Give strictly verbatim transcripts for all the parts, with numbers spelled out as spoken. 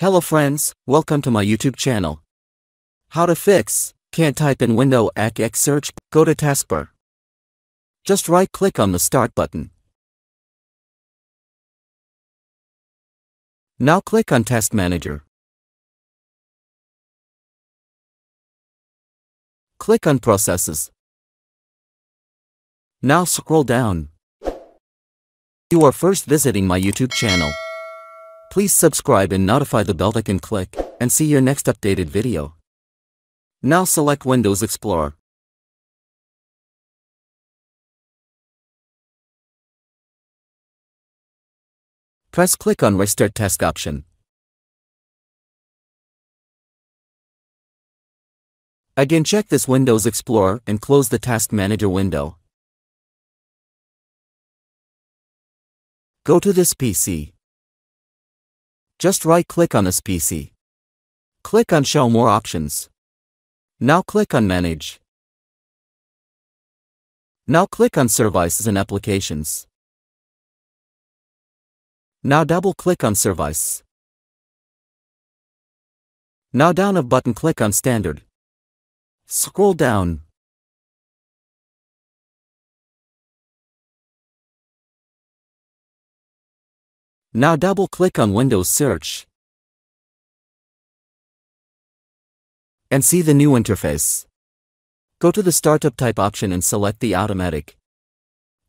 Hello friends, welcome to my YouTube channel. How to fix, can't type in Windows X search, go to taskbar. Just right click on the start button. Now click on Task Manager. Click on Processes. Now scroll down. You are first visiting my YouTube channel. Please subscribe and notify the bell icon click, and see your next updated video. Now select Windows Explorer. Press click on Restart Task option. Again check this Windows Explorer and close the Task Manager window. Go to this P C. Just right-click on this P C. Click on Show More Options. Now click on Manage. Now click on Services and Applications. Now double-click on Service. Now down a button click on Standard. Scroll down. Now double-click on Windows Search and see the new interface. Go to the Startup Type option and select the Automatic.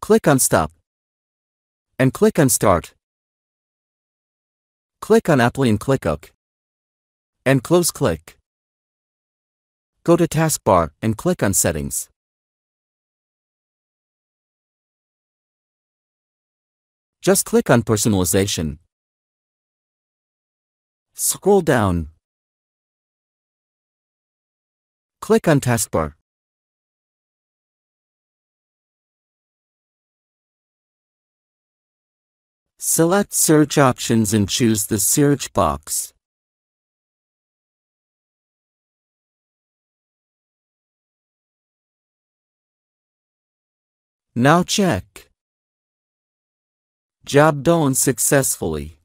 Click on Stop and click on Start. Click on Apply and click OK and close click. Go to Taskbar and click on Settings. Just click on Personalization. Scroll down. Click on Taskbar. Select Search Options and choose the search box. Now check. Job done successfully.